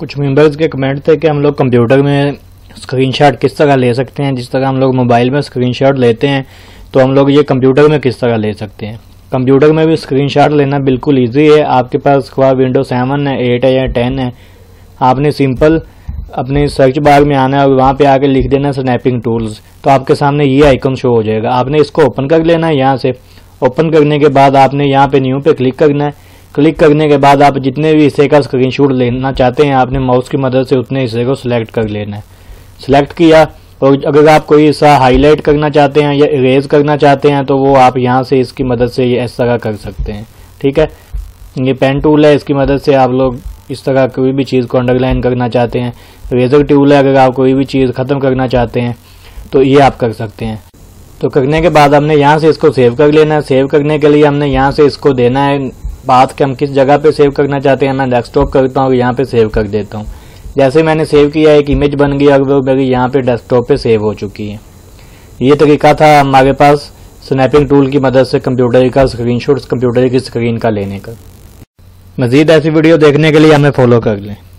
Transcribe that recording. कुछ मेंबर्स के कमेंट थे कि हम लोग कंप्यूटर में स्क्रीनशॉट किस तरह ले सकते हैं, जिस तरह हम लोग मोबाइल में स्क्रीनशॉट लेते हैं, तो हम लोग ये कंप्यूटर में किस तरह ले सकते हैं। कंप्यूटर में भी स्क्रीनशॉट लेना बिल्कुल ईजी है। आपके पास ख्वाह विंडोज 7 है, 8 है या 10 है, आपने सिंपल अपने सर्च बार में आना है और वहाँ पे आके लिख देना स्नैपिंग टूल्स, तो आपके सामने ये आइकन शो हो जाएगा। आपने इसको ओपन कर लेना है। यहाँ से ओपन करने के बाद आपने यहाँ पे न्यू पे क्लिक करना है। क्लिक करने के बाद आप जितने भी हिस्से का स्क्रीनशॉट लेना चाहते हैं, आपने माउस की मदद से उतने हिस्से को सिलेक्ट कर लेना है। सिलेक्ट किया और अगर आप कोई हिस्सा हाईलाइट करना चाहते हैं या इरेज करना चाहते हैं तो वो आप यहाँ से इसकी मदद से ये इस तरह कर सकते हैं। ठीक है, ये पेन टूल है, इसकी मदद से आप लोग इस तरह कोई भी चीज़ को अंडरलाइन करना चाहते हैं। रेजर टूल है, अगर आप कोई भी चीज़ ख़त्म करना चाहते हैं तो ये आप कर सकते हैं। तो करने के बाद हमने यहाँ से इसको सेव कर लेना है। सेव करने के लिए हमने यहाँ से इसको देना है बात कि हम किस जगह पे सेव करना चाहते हैं। मैं डेस्कटॉप करता हूँ और यहाँ पर सेव कर देता हूँ। जैसे मैंने सेव किया एक इमेज बन गई और वो मेरी यहाँ पर डेस्कटॉप पर सेव हो चुकी है। ये तरीका था हमारे पास स्नैपिंग टूल की मदद से कंप्यूटर का स्क्रीनशॉट कंप्यूटर की स्क्रीन का लेने का। मज़ीद ऐसी वीडियो देखने के लिए हमें फॉलो कर लें।